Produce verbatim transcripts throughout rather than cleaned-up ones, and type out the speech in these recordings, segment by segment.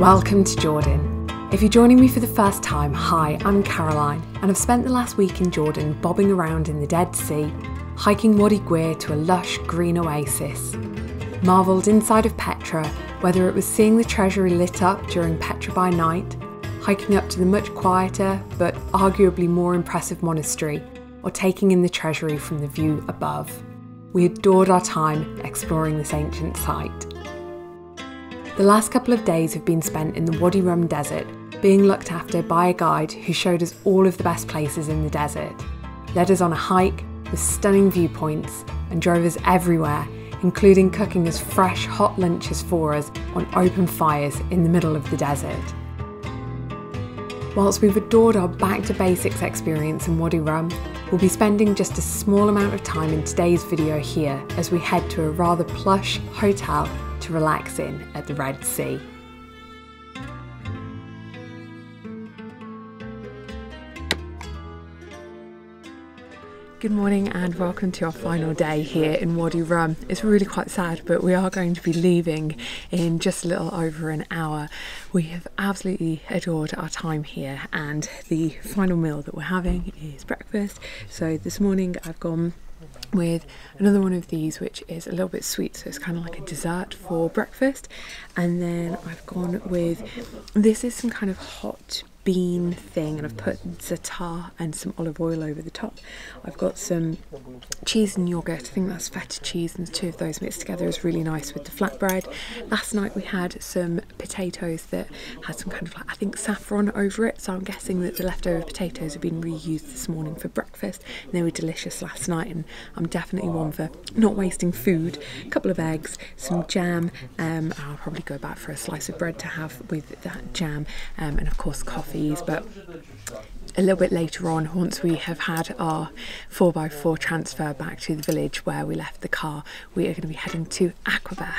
Welcome to Jordan. If you're joining me for the first time, hi, I'm Caroline, and I've spent the last week in Jordan bobbing around in the Dead Sea, hiking Wadi Gweir to a lush green oasis. Marvelled inside of Petra, whether it was seeing the treasury lit up during Petra by night, hiking up to the much quieter but arguably more impressive monastery, or taking in the treasury from the view above. We adored our time exploring this ancient site. The last couple of days have been spent in the Wadi Rum Desert, being looked after by a guide who showed us all of the best places in the desert, led us on a hike with stunning viewpoints and drove us everywhere, including cooking us fresh hot lunches for us on open fires in the middle of the desert. Whilst we've adored our back to basics experience in Wadi Rum, we'll be spending just a small amount of time in today's video here as we head to a rather plush hotel to relax in at the Red Sea. Good morning and welcome to our final day here in Wadi Rum. It's really quite sad, but we are going to be leaving in just a little over an hour. We have absolutely adored our time here, and the final meal that we're having is breakfast. So this morning I've gone with another one of these, which is a little bit sweet, so it's kind of like a dessert for breakfast. And then I've gone with, this is some kind of hot bean thing, and I've put za'atar and some olive oil over the top. I've got some cheese and yogurt, I think that's feta cheese, and the two of those mixed together is really nice with the flatbread. Last night we had some potatoes that had some kind of like, I think saffron over it, so I'm guessing that the leftover potatoes have been reused this morning for breakfast, and they were delicious last night, and I'm definitely one for not wasting food. A couple of eggs, some jam, um, I'll probably go back for a slice of bread to have with that jam, um, and of course coffee. But a little bit later on, once we have had our four by four transfer back to the village where we left the car, we are going to be heading to Aqaba.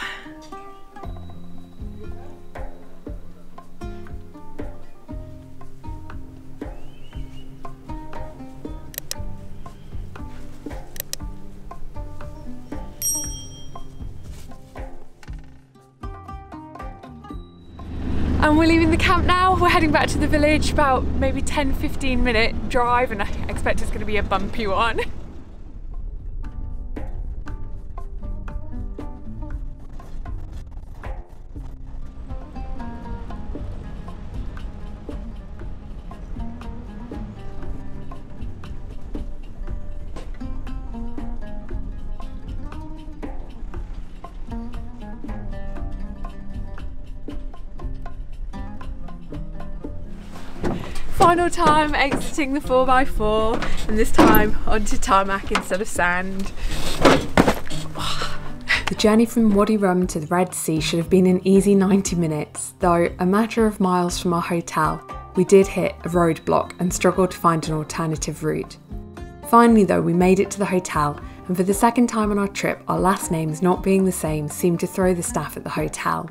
And we're leaving the camp now. We're heading back to the village, about maybe ten fifteen minute drive, and I expect it's going to be a bumpy one. Final time exiting the four by four, and this time onto tarmac instead of sand. The journey from Wadi Rum to the Red Sea should have been an easy ninety minutes, though a matter of miles from our hotel, we did hit a roadblock and struggled to find an alternative route. Finally though, we made it to the hotel, and for the second time on our trip, our last names not being the same seemed to throw the staff at the hotel.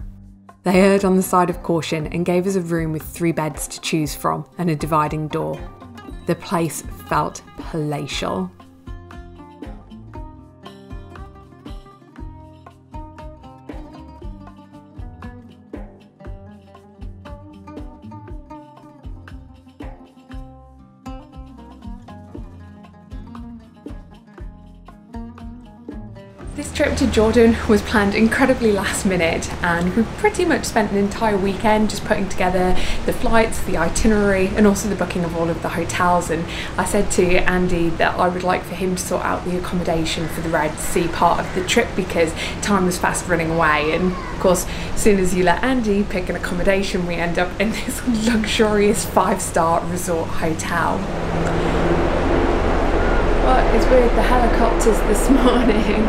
They erred on the side of caution and gave us a room with three beds to choose from and a dividing door. The place felt palatial. This trip to Jordan was planned incredibly last minute, and we pretty much spent an entire weekend just putting together the flights, the itinerary, and also the booking of all of the hotels. And I said to Andy that I would like for him to sort out the accommodation for the Red Sea part of the trip because time was fast running away. And of course, as soon as you let Andy pick an accommodation, we end up in this luxurious five-star resort hotel. It's weird, the helicopters this morning.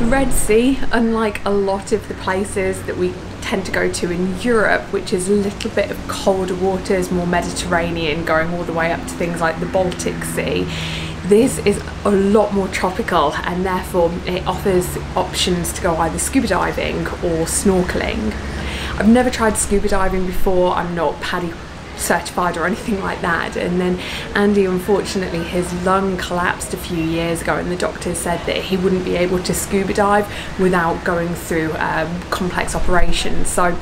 The Red Sea, unlike a lot of the places that we tend to go to in Europe, which is a little bit of colder waters, more Mediterranean, going all the way up to things like the Baltic Sea, this is a lot more tropical, and therefore it offers options to go either scuba diving or snorkeling. I've never tried scuba diving before, I'm not PADI certified or anything like that. And then Andy, unfortunately, his lung collapsed a few years ago, and the doctors said that he wouldn't be able to scuba dive without going through um, complex operations. So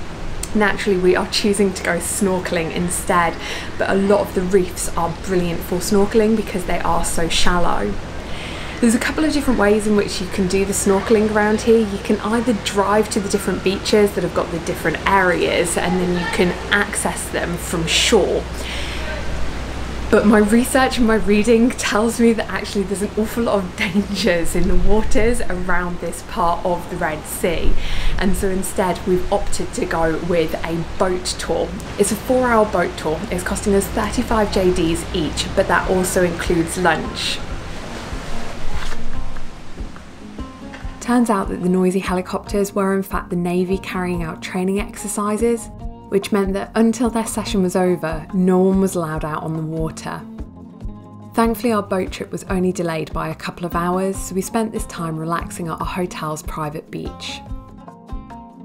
naturally, we are choosing to go snorkeling instead, but a lot of the reefs are brilliant for snorkeling because they are so shallow. There's a couple of different ways in which you can do the snorkeling around here. You can either drive to the different beaches that have got the different areas, and then you can access them from shore. But my research and my reading tells me that actually there's an awful lot of dangers in the waters around this part of the Red Sea. And so instead we've opted to go with a boat tour. It's a four hour boat tour. It's costing us thirty-five J Ds each, but that also includes lunch. Turns out that the noisy helicopters were in fact the Navy carrying out training exercises, which meant that until their session was over, no one was allowed out on the water. Thankfully, our boat trip was only delayed by a couple of hours, so we spent this time relaxing at our hotel's private beach.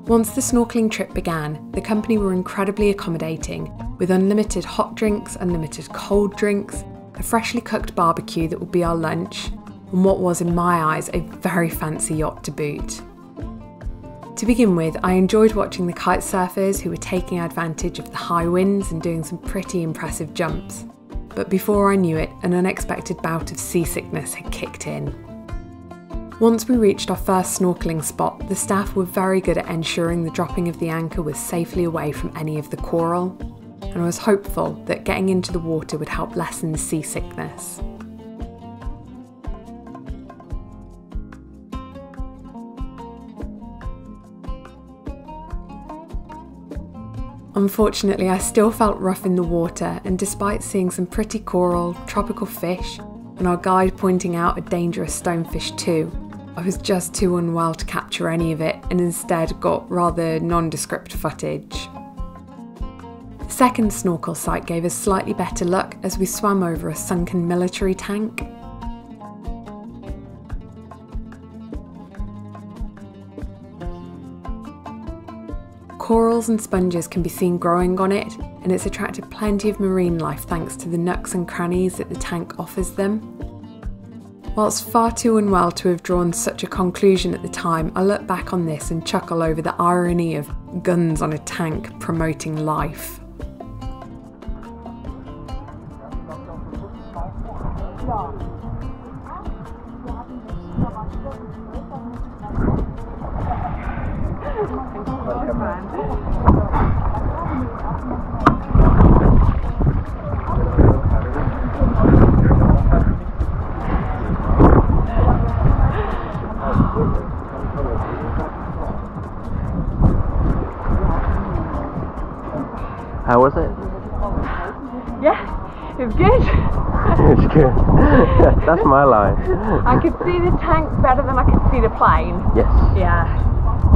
Once the snorkeling trip began, the company were incredibly accommodating, with unlimited hot drinks, unlimited cold drinks, a freshly cooked barbecue that would be our lunch, and what was, in my eyes, a very fancy yacht to boot. To begin with, I enjoyed watching the kite surfers who were taking advantage of the high winds and doing some pretty impressive jumps. But before I knew it, an unexpected bout of seasickness had kicked in. Once we reached our first snorkeling spot, the staff were very good at ensuring the dropping of the anchor was safely away from any of the coral, and I was hopeful that getting into the water would help lessen the seasickness. Unfortunately, I still felt rough in the water, and despite seeing some pretty coral, tropical fish, and our guide pointing out a dangerous stonefish too, I was just too unwell to capture any of it, and instead got rather nondescript footage. The second snorkel site gave us slightly better luck as we swam over a sunken military tank. Corals and sponges can be seen growing on it, and it's attracted plenty of marine life thanks to the nooks and crannies that the tank offers them. Whilst far too unwell to have drawn such a conclusion at the time, I look back on this and chuckle over the irony of guns on a tank promoting life. How was it? Yeah, it was good. It's good. That's my line. I could see the tank better than I could see the plane. Yes. Yeah.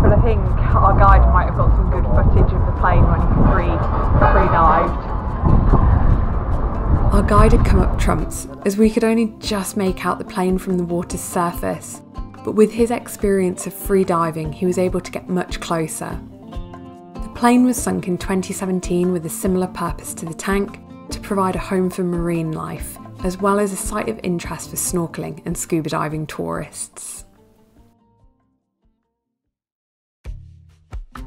But I think our guide might have got some good footage of the plane when he free, free dived. Our guide had come up trumps, as we could only just make out the plane from the water's surface. But with his experience of free diving, he was able to get much closer. The plane was sunk in twenty seventeen with a similar purpose to the tank, to provide a home for marine life, as well as a site of interest for snorkelling and scuba diving tourists.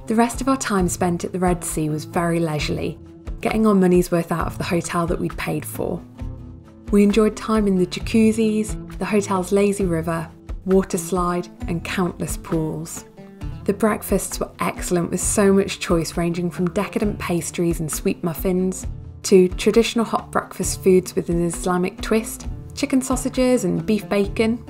The rest of our time spent at the Red Sea was very leisurely, getting our money's worth out of the hotel that we'd paid for. We enjoyed time in the jacuzzis, the hotel's lazy river, water slide, and countless pools. The breakfasts were excellent, with so much choice ranging from decadent pastries and sweet muffins to traditional hot breakfast foods with an Islamic twist, chicken sausages and beef bacon.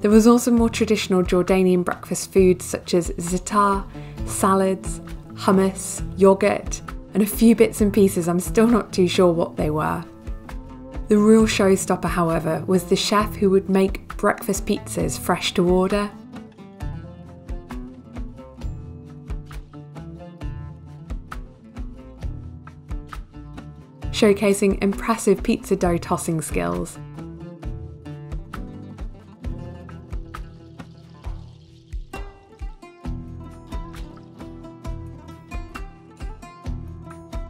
There was also more traditional Jordanian breakfast foods such as za'atar, salads, hummus, yoghurt, and a few bits and pieces I'm still not too sure what they were. The real showstopper, however, was the chef who would make breakfast pizzas fresh to order. Showcasing impressive pizza dough tossing skills.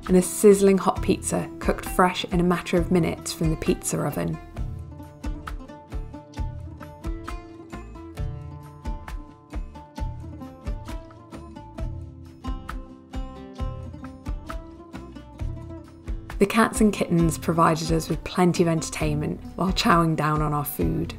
and a sizzling hot pizza cooked fresh in a matter of minutes from the pizza oven. The cats and kittens provided us with plenty of entertainment while chowing down on our food.